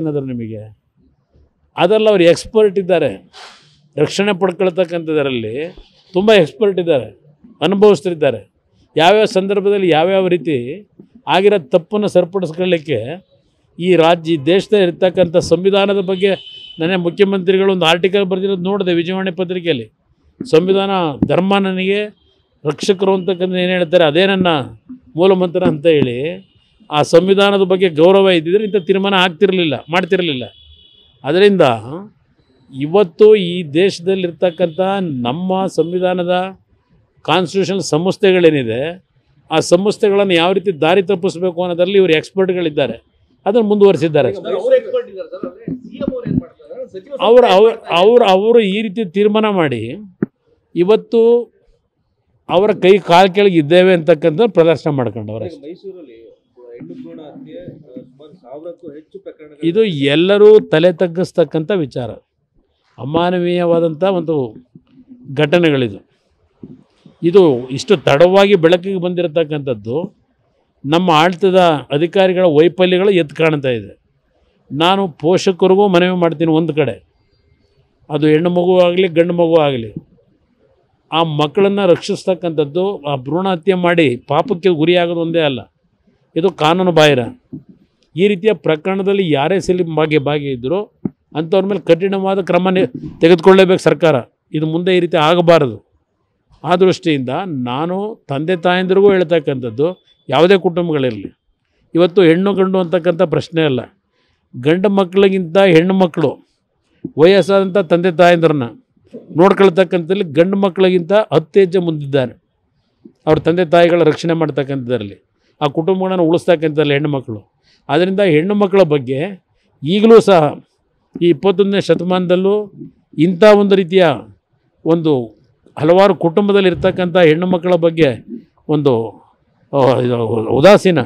ಏನಾದರೂ ನಿಮಗೆ ಅದಲ್ಲ ಅವರು ಎಕ್ಸ್ಪರ್ಟ್ ಇದ್ದಾರೆ ರಕ್ಷಣೆ ಪಡ್ಕೊಳ್ಳತಕ್ಕಂತದರಲ್ಲಿ ತುಂಬಾ ಎಕ್ಸ್ಪರ್ಟ್ ಇದ್ದಾರೆ ಅನುಭವಿಸ್ತಿದ್ದಾರೆ ಯಾವ ಸಂದರ್ಭದಲ್ಲಿ ಯಾವ ರೀತಿ ಆಗಿರೋ ತಪ್ಪನ್ನು ಸರಿಪಡಿಸಿಕೊಳ್ಳಕ್ಕೆ ಈ ರಾಜ್ಯ ದೇಶದ ಇರತಕ್ಕಂತ ಸಂವಿಧಾನದ ಬಗ್ಗೆ ನನ್ನ ಮುಖ್ಯಮಂತ್ರಿಗಳು ಒಂದು ಆರ್ಟಿಕಲ್ ಬರೆದಿರೋದು ನೋಡಿದೆ ವಿಜಯವಾಣಿ ಪತ್ರಿಕೆಯಲ್ಲಿ ಸಂವಿಧಾನ ಧರ್ಮ ನನಗೆ ರಕ್ಷಕರು ಅಂತಕ್ಕಂತ ಏನು ಹೇಳ್ತಾರೆ ಅದೇ ನನ್ನ ಮೂಲ ಮಂತ್ರ ಅಂತ ಹೇಳಿ ಆ ಸಂವಿಧಾನದ ಬಗ್ಗೆ ಗೌರವ ಇದ್ದಿದ್ರೆ ಇಂಥ ತೀರ್ಮಾನ ಆಗ್ತಿರಲಿಲ್ಲ ಮಾಡ್ತಿರಲಿಲ್ಲ ಅದರಿಂದ ಇವತ್ತು ಈ ದೇಶದಲ್ಲಿ ಇರತಕ್ಕಂತ ನಮ್ಮ ಸಂವಿಧಾನದ ಕಾನ್ಸ್ಟಿಟ್ಯೂಷನ್ ಸಂಸ್ಥೆಗಳೇನಿದೆ ಆ ಸಂಸ್ಥೆಗಳನ್ನು ಯಾವ ರೀತಿ ದಾರಿ ತಪ್ಪಿಸಬೇಕು ಅನ್ನೋದರಲ್ಲಿ ಇವರು ಎಕ್ಸ್ಪರ್ಟ್ಗಳಿದ್ದಾರೆ ಅದನ್ನು ಮುಂದುವರಿಸಿದ್ದಾರೆ ಅವರು ಈ ರೀತಿ ತೀರ್ಮಾನ ಮಾಡಿ ಇವತ್ತು ಅವರ ಕೈ ಕಾಲು ಕೆಳಗೆ ಇದ್ದೇವೆ ಅಂತಕ್ಕಂಥ ಪ್ರದರ್ಶನ ಮಾಡ್ಕೊಂಡವ್ರೆ ಇದು ಎಲ್ಲರೂ ತಲೆ ತಗ್ಗಿಸ್ತಕ್ಕಂಥ ವಿಚಾರ ಅಮಾನವೀಯವಾದಂಥ ಒಂದು ಘಟನೆಗಳಿದು ಇದು ಇಷ್ಟು ತಡವಾಗಿ ಬೆಳಕಿಗೆ ಬಂದಿರತಕ್ಕಂಥದ್ದು ನಮ್ಮ ಆಳ್ತದ ಅಧಿಕಾರಿಗಳ ವೈಫಲ್ಯಗಳು ಎದ್ದು ಕಾಣ್ತಾ ಇದೆ ನಾನು ಪೋಷಕರಿಗೂ ಮನವಿ ಮಾಡ್ತೀನಿ ಒಂದು ಕಡೆ ಅದು ಹೆಣ್ಣು ಮಗು ಆಗಲಿ ಗಂಡು ಮಗು ಆಗಲಿ ಆ ಮಕ್ಕಳನ್ನು ರಕ್ಷಿಸ್ತಕ್ಕಂಥದ್ದು ಆ ಭ್ರೂಣ ಹತ್ಯೆ ಮಾಡಿ ಪಾಪಕ್ಕೆ ಗುರಿಯಾಗೋದು ಒಂದೇ ಅಲ್ಲ ಇದು ಕಾನೂನು ಬಾಹಿರ ಈ ರೀತಿಯ ಪ್ರಕರಣದಲ್ಲಿ ಯಾರೇ ಸಲ ಭಾಗಿಯಾಗಿದ್ದರೂ ಅಂಥವ್ರ ಮೇಲೆ ಕಠಿಣವಾದ ಕ್ರಮ ತೆಗೆದುಕೊಳ್ಳಬೇಕು ಸರ್ಕಾರ ಇದು ಮುಂದೆ ಈ ರೀತಿ ಆಗಬಾರದು ಆ ದೃಷ್ಟಿಯಿಂದ ನಾನು ತಂದೆ ತಾಯಂದಿರಿಗೂ ಹೇಳ್ತಕ್ಕಂಥದ್ದು ಯಾವುದೇ ಕುಟುಂಬಗಳಿರಲಿ ಇವತ್ತು ಹೆಣ್ಣು ಗಂಡು ಅಂತಕ್ಕಂಥ ಪ್ರಶ್ನೆ ಅಲ್ಲ ಗಂಡು ಮಕ್ಕಳಿಗಿಂತ ಹೆಣ್ಣು ಮಕ್ಕಳು ವಯಸ್ಸಾದಂಥ ತಂದೆ ತಾಯಂದಿರನ್ನ ನೋಡ್ಕೊಳ್ತಕ್ಕಂಥಲ್ಲಿ ಗಂಡು ಮಕ್ಕಳಿಗಿಂತ 10 ಹೆಜ್ಜೆ ಮುಂದಿದ್ದಾರೆ ಅವ್ರ ತಂದೆ ತಾಯಿಗಳ ರಕ್ಷಣೆ ಮಾಡ್ತಕ್ಕಂಥದ್ರಲ್ಲಿ ಆ ಕುಟುಂಬಗಳನ್ನು ಉಳಿಸ್ತಕ್ಕಂಥದ್ರಲ್ಲಿ ಹೆಣ್ಣು ಮಕ್ಕಳು ಆದ್ದರಿಂದ ಹೆಣ್ಣು ಮಕ್ಕಳ ಬಗ್ಗೆ ಈಗಲೂ ಸಹ ಈ 21ನೇ ಶತಮಾನದಲ್ಲೂ ಇಂಥ ಒಂದು ರೀತಿಯ ಒಂದು ಹಲವಾರು ಕುಟುಂಬದಲ್ಲಿರ್ತಕ್ಕಂಥ ಹೆಣ್ಣು ಮಕ್ಕಳ ಬಗ್ಗೆ ಒಂದು ಉದಾಸೀನ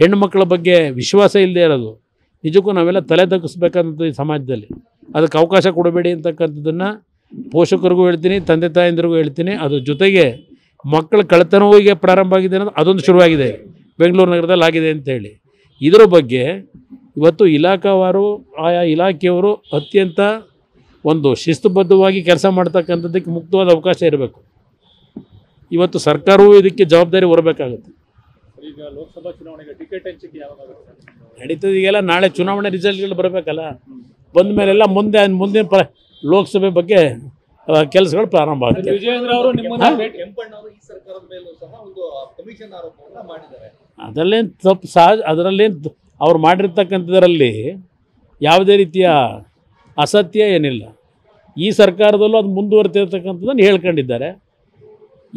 ಹೆಣ್ಣು ಮಕ್ಕಳ ಬಗ್ಗೆ ವಿಶ್ವಾಸ ಇಲ್ಲದೆ ಇರೋದು ನಿಜಕ್ಕೂ ನಾವೆಲ್ಲ ತಲೆ ತಗ್ಗಿಸ್ಬೇಕಂತ ಈ ಸಮಾಜದಲ್ಲಿ ಅದಕ್ಕೆ ಅವಕಾಶ ಕೊಡಬೇಡಿ ಅಂತಕ್ಕಂಥದ್ದನ್ನು ಪೋಷಕರಿಗೂ ಹೇಳ್ತೀನಿ ತಂದೆ ತಾಯಂದಿರಿಗೂ ಹೇಳ್ತೀನಿ ಅದ್ರ ಜೊತೆಗೆ ಮಕ್ಕಳ ಕಳ್ಳತನವಿಗೆ ಪ್ರಾರಂಭ ಆಗಿದೆ ಅನ್ನೋದು ಅದೊಂದು ಶುರುವಾಗಿದೆ ಬೆಂಗಳೂರು ನಗರದಲ್ಲಿ ಆಗಿದೆ ಅಂತೇಳಿ ಇದರ ಬಗ್ಗೆ ಇವತ್ತು ಇಲಾಖಾವಾರು ಆಯಾ ಇಲಾಖೆಯವರು ಅತ್ಯಂತ ಒಂದು ಶಿಸ್ತುಬದ್ಧವಾಗಿ ಕೆಲಸ ಮಾಡ್ತಕ್ಕಂಥದ್ದಕ್ಕೆ ಮುಕ್ತವಾದ ಅವಕಾಶ ಇರಬೇಕು ಇವತ್ತು ಸರ್ಕಾರವೂ ಇದಕ್ಕೆ ಜವಾಬ್ದಾರಿ ಹೊರಬೇಕಾಗುತ್ತೆ ಈಗ ಲೋಕಸಭಾ ಚುನಾವಣೆಗೆ ಟಿಕೆಟ್ ಹಂಚಿಕೆ ಯಾವಾಗ ನಡೀತದೆ ಈಗೆಲ್ಲ ನಾಳೆ ಚುನಾವಣೆ ರಿಸಲ್ಟ್ಗಳು ಬರಬೇಕಲ್ಲ ಬಂದ ಮೇಲೆಲ್ಲ ಮುಂದಿನ ಲೋಕಸಭೆ ಬಗ್ಗೆ ಕೆಲಸಗಳು ಪ್ರಾರಂಭ ಆಗುತ್ತೆ ವಿಜಯೇಂದ್ರ ಅವರು ನಿಮ್ಮನ್ನ ಎಂಪಣ್ಣ ಅವರು ಈ ಸರ್ಕಾರದ ಮೇಲೂ ಸಹ ಒಂದು ಕಮಿಷನ್ ಆರೋಪವನ್ನು ಮಾಡಿದ್ದಾರೆ ಅದರಲ್ಲೇನು ತಪ್ಪು ಸಹಜ ಅದರಲ್ಲೇನು ಅವ್ರು ಮಾಡಿರ್ತಕ್ಕಂಥದ್ರಲ್ಲಿ ಯಾವುದೇ ರೀತಿಯ ಅಸತ್ಯ ಏನಿಲ್ಲ ಈ ಸರ್ಕಾರದಲ್ಲೂ ಅದು ಮುಂದುವರೆದಿರ್ತಕ್ಕಂಥದ್ದನ್ನು ಹೇಳ್ಕೊಂಡಿದ್ದಾರೆ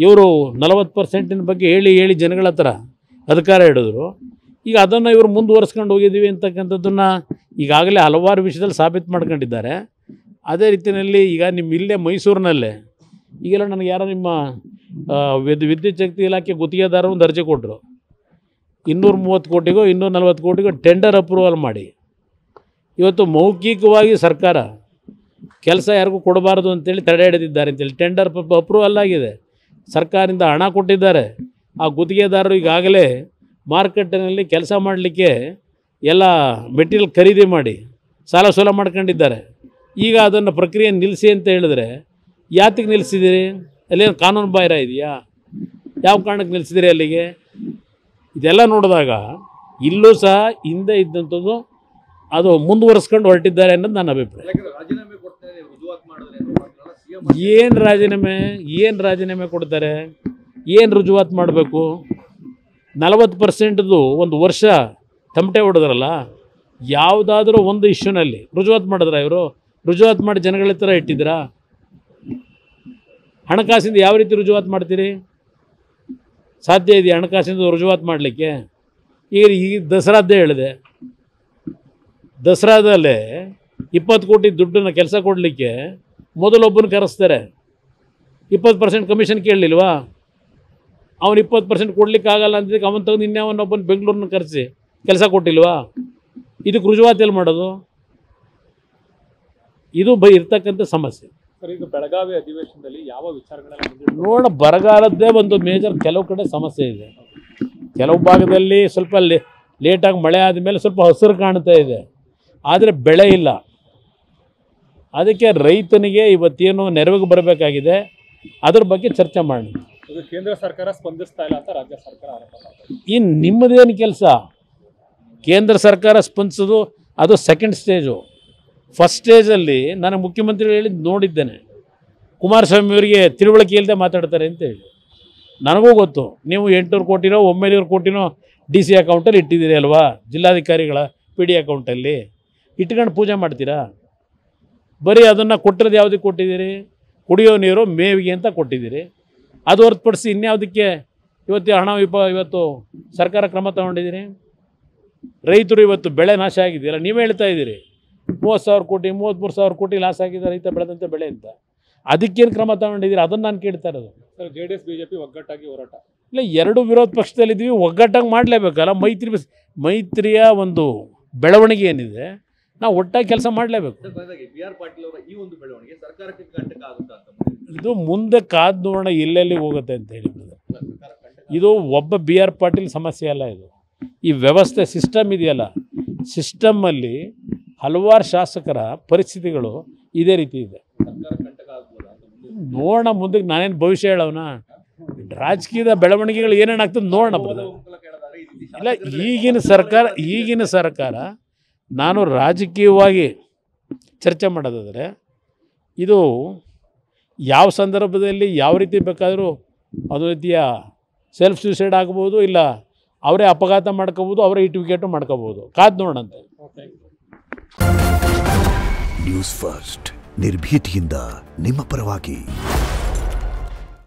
ಇವರು 40% ಬಗ್ಗೆ ಹೇಳಿ ಜನಗಳ ಹತ್ರ ಅಧಿಕಾರ ಹಿಡಿದ್ರು ಈಗ ಅದನ್ನು ಇವರು ಮುಂದುವರಿಸ್ಕೊಂಡು ಹೋಗಿದ್ದೀವಿ ಅಂತಕ್ಕಂಥದ್ದನ್ನು ಈಗಾಗಲೇ ಹಲವಾರು ವಿಷಯದಲ್ಲಿ ಸಾಬೀತು ಮಾಡ್ಕೊಂಡಿದ್ದಾರೆ ಅದೇ ರೀತಿಯಲ್ಲಿ ಈಗ ನಿಮ್ಮ ಇಲ್ಲೇ ಮೈಸೂರಿನಲ್ಲೇ ಈಗೆಲ್ಲ ನನಗೆ ಯಾರೋ ನಿಮ್ಮ ವಿದ್ಯುತ್ ಶಕ್ತಿ ಇಲಾಖೆ ಗುತ್ತಿಗೆದಾರರು ಒಂದು ಅರ್ಜಿ ಕೊಟ್ಟರು 230 ಕೋಟಿಗೋ 240 ಕೋಟಿಗೋ ಟೆಂಡರ್ ಅಪ್ರೂವಲ್ ಮಾಡಿ ಇವತ್ತು ಮೌಖಿಕವಾಗಿ ಸರ್ಕಾರ ಕೆಲಸ ಯಾರಿಗೂ ಕೊಡಬಾರ್ದು ಅಂತೇಳಿ ತಡೆ ಹಿಡಿದಿದ್ದಾರೆ ಅಂತೇಳಿ ಟೆಂಡರ್ ಅಪ್ರೂವಲ್ ಆಗಿದೆ ಸರ್ಕಾರದಿಂದ ಹಣ ಕೊಟ್ಟಿದ್ದಾರೆ ಆ ಗುತ್ತಿಗೆದಾರರು ಈಗಾಗಲೇ ಮಾರ್ಕೆಟ್ನಲ್ಲಿ ಕೆಲಸ ಮಾಡಲಿಕ್ಕೆ ಎಲ್ಲ ಮೆಟೀರಿಯಲ್ ಖರೀದಿ ಮಾಡಿ ಸಾಲ ಸೋಲ ಮಾಡ್ಕೊಂಡಿದ್ದಾರೆ ಈಗ ಅದನ್ನು ಪ್ರಕ್ರಿಯೆ ನಿಲ್ಲಿಸಿ ಅಂತ ಹೇಳಿದ್ರೆ ಯಾತಕ್ಕೆ ನಿಲ್ಲಿಸಿದಿರಿ ಅಲ್ಲೇನು ಕಾನೂನು ಬಾಹಿರ ಇದೆಯಾ ಯಾವ ಕಾರಣಕ್ಕೆ ನಿಲ್ಲಿಸಿದಿರಿ ಅಲ್ಲಿಗೆ ಇದೆಲ್ಲ ನೋಡಿದಾಗ ಇಲ್ಲೂ ಸಹ ಹಿಂದೆ ಇದ್ದಂಥದ್ದು ಅದು ಮುಂದುವರಿಸ್ಕೊಂಡು ಹೊರಟಿದ್ದಾರೆ ಅನ್ನೋದು ನನ್ನ ಅಭಿಪ್ರಾಯ ಏನು ರಾಜೀನಾಮೆ ಕೊಡ್ತಾರೆ ಏನು ರುಜುವಾತು ಮಾಡಬೇಕು 40%ದು ಒಂದು ವರ್ಷ ತಮಟೆ ಹೊಡೆದ್ರಲ್ಲ ಯಾವುದಾದ್ರೂ ಒಂದು ಇಶ್ಯೂನಲ್ಲಿ ರುಜುವಾತು ಮಾಡಿದ್ರ ಇವರು ರುಜುವಾತು ಮಾಡಿ ಜನಗಳ ಹತ್ರ ಇಟ್ಟಿದ್ದೀರಾ ಹಣಕಾಸಿಂದ ಯಾವ ರೀತಿ ರುಜುವಾತು ಮಾಡ್ತೀರಿ ಸಾಧ್ಯ ಇದೆಯಾ ಹಣಕಾಸಿಂದ ರುಜುವಾತು ಮಾಡಲಿಕ್ಕೆ ಈಗ ದಸರಾದ್ದೇ ಹೇಳಿದೆ ದಸರಾದಲ್ಲೇ 20 ಕೋಟಿ ದುಡ್ಡನ್ನು ಕೆಲಸ ಕೊಡಲಿಕ್ಕೆ ಮೊದಲೊಬ್ಬನ ಕರೆಸ್ತಾರೆ 20% ಕಮಿಷನ್ ಕೇಳಲಿಲ್ವಾ ಅವನು 20% ಕೊಡಲಿಕ್ಕಾಗಲ್ಲ ಅಂತಿದ್ದಕ್ಕೆ ಅವನು ತಗೊಂಡು ಇನ್ಯಾವನ್ನೊಬ್ಬನ ಬೆಂಗಳೂರನ್ನ ಕರೆಸಿ ಕೆಲಸ ಕೊಟ್ಟಿಲ್ವಾ ಇದಕ್ಕೆ ರುಜುವಾತಿಯಲ್ಲಿ ಮಾಡೋದು ಇದು ಇರ್ತಕ್ಕಂಥ ಸಮಸ್ಯೆ ಸರ್ ಈಗ ಬೆಳಗಾವಿ ಅಧಿವೇಶನದಲ್ಲಿ ಯಾವ ವಿಚಾರಗಳಲ್ಲಿ ನೋಡ ಬರಗಾಲದ್ದೇ ಒಂದು ಮೇಜರ್ ಕೆಲವು ಕಡೆ ಸಮಸ್ಯೆ ಇದೆ ಕೆಲವು ಭಾಗದಲ್ಲಿ ಸ್ವಲ್ಪ ಲೇಟಾಗಿ ಮಳೆ ಆದಮೇಲೆ ಸ್ವಲ್ಪ ಹಸಿರು ಕಾಣ್ತಾ ಇದೆ ಆದರೆ ಬೆಳೆ ಇಲ್ಲ ಅದಕ್ಕೆ ರೈತನಿಗೆ ಇವತ್ತೇನೋ ನೆರವಿಗೆ ಬರಬೇಕಾಗಿದೆ ಅದರ ಬಗ್ಗೆ ಚರ್ಚೆ ಮಾಡಿ ಕೇಂದ್ರ ಸರ್ಕಾರ ಸ್ಪಂದಿಸ್ತಾ ಇಲ್ಲ ಅಂತ ರಾಜ್ಯ ಸರ್ಕಾರ ಆರೋಪ ಮಾಡ್ತಾರೆ ಈ ನಿಮ್ಮದೇನ ಕೆಲಸ ಕೇಂದ್ರ ಸರ್ಕಾರ ಸ್ಪಂದಿಸೋದು ಅದು ಸೆಕೆಂಡ್ ಸ್ಟೇಜ್ ಫಸ್ಟ್ ಸ್ಟೇಜ್ ಅಲ್ಲಿ ನಾನು ಮುಖ್ಯಮಂತ್ರಿಗಳು ಹೇಳಿದ ನೋಡಿದ್ದೇನೆ ಕುಮಾರಸ್ವಾಮಿ ಅವರಿಗೆ ತಿಳುವಳಿಕೆ ಇಲ್ಲದೆ ಮಾತಾಡ್ತಾರೆ ಅಂತ ಹೇಳಿ ನನಗೂ ಗೊತ್ತು ನೀವು 800 ಕೋಟಿನೋ 900 ಕೋಟಿನೋ ಡಿಸಿ ಅಕೌಂಟ್ ಅಲ್ಲಿ ಇಟ್ಟಿದ್ದೀರಿ ಅಲ್ವಾ ಜಿಲ್ಲಾಧಿಕಾರಿಗಳ ಪಿಡಿ ಅಕೌಂಟ್ ಅಲ್ಲಿ ಇಟ್ಕೊಂಡು ಪೂಜೆ ಮಾಡ್ತೀರಾ ಬರಿ ಅದನ್ನ ಕೊಟ್ಟರೆ ಯಾವುದಕ್ಕೆ ಕೊಟ್ಟಿದ್ದೀರಿ ಕುಡಿಯೋ ನೀರು ಮೇವಿಗೆ ಅಂತ ಕೊಟ್ಟಿದ್ದೀರಿ ಅದು ಹೊರತುಪಡಿಸಿ ಇನ್ಯಾವುದಕ್ಕೆ ಇವತ್ತು ಹಣ ಇವತ್ತು ಸರ್ಕಾರ ಕ್ರಮ ತಗೊಂಡಿದ್ದೀರಿ ರೈತರು ಇವತ್ತು ಬೆಳೆ ನಾಶ ಆಗಿದೆಯಲ್ಲ ನೀವೇ ಹೇಳ್ತಾ ಇದ್ದೀರಿ 30,000 ಕೋಟಿ 33,000 ಕೋಟಿ ಲಾಸ್ ಆಗಿದೆ ರೈತ ಬೆಳೆದಂತೆ ಬೆಳೆ ಅಂತ ಅದಕ್ಕೇನು ಕ್ರಮ ತಗೊಂಡಿದ್ದೀರಿ ಅದನ್ನು ನಾನು ಕೇಳ್ತಾ ಇರೋದು ಸರ್ ಜೆಡಿಎಸ್ ಬಿಜೆಪಿ ಒಗ್ಗಟ್ಟಾಗಿ ಹೋರಾಟ ಇಲ್ಲ ಎರಡು ವಿರೋಧ ಪಕ್ಷದಲ್ಲಿದ್ದೀವಿ ಒಗ್ಗಟ್ಟಾಗಿ ಮಾಡಲೇಬೇಕಲ್ಲ ಮೈತ್ರಿಯ ಒಂದು ಬೆಳವಣಿಗೆ ಏನಿದೆ ನಾವು ಒಟ್ಟಾಗಿ ಕೆಲಸ ಮಾಡಲೇಬೇಕು ಇದು ಮುಂದೆ ಕಾದು ನೋಡೋಣ ಎಲ್ಲೆಲ್ಲಿ ಹೋಗುತ್ತೆ ಅಂತ ಹೇಳಿದ್ರು ಇದು ಒಬ್ಬ BR ಪಾಟೀಲ್ ಸಮಸ್ಯೆ ಅಲ್ಲ ಇದು ಈ ವ್ಯವಸ್ಥೆ ಸಿಸ್ಟಮ್ ಇದೆಯಲ್ಲ ಸಿಸ್ಟಮಲ್ಲಿ ಹಲವಾರು ಶಾಸಕರ ಪರಿಸ್ಥಿತಿಗಳು ಇದೇ ರೀತಿ ಇದೆ ನೋಡೋಣ ಮುಂದಕ್ಕೆ ನಾನೇನು ಭವಿಷ್ಯ ಹೇಳೋಣ ರಾಜಕೀಯದ ಬೆಳವಣಿಗೆಗಳು ಏನೇನಾಗ್ತದೆ ನೋಡೋಣ ಇಲ್ಲ ಈಗಿನ ಸರ್ಕಾರ ನಾನು ರಾಜಕೀಯವಾಗಿ ಚರ್ಚೆ ಮಾಡೋದಾದರೆ ಇದು ಯಾವ ಸಂದರ್ಭದಲ್ಲಿ ಯಾವ ರೀತಿ ಬೇಕಾದರೂ ಅದೊಂದು ರೀತಿಯ ಸೆಲ್ಫ್ ಸೂಸೈಡ್ ಆಗ್ಬೋದು ಇಲ್ಲ ಅವರೇ ಅಪಘಾತ ಮಾಡ್ಕೋಬೋದು ಅವರೇ ಇಟಿವಿಕೇಟು ಮಾಡ್ಕೋಬೋದು ಕಾದು ನೋಡೋಣಂತೆ ನ್ಯೂಸ್ ಫಸ್ಟ್ ನಿರ್ಭೀತಿಯಿಂದ ನಿಮ್ಮ ಪರವಾಗಿ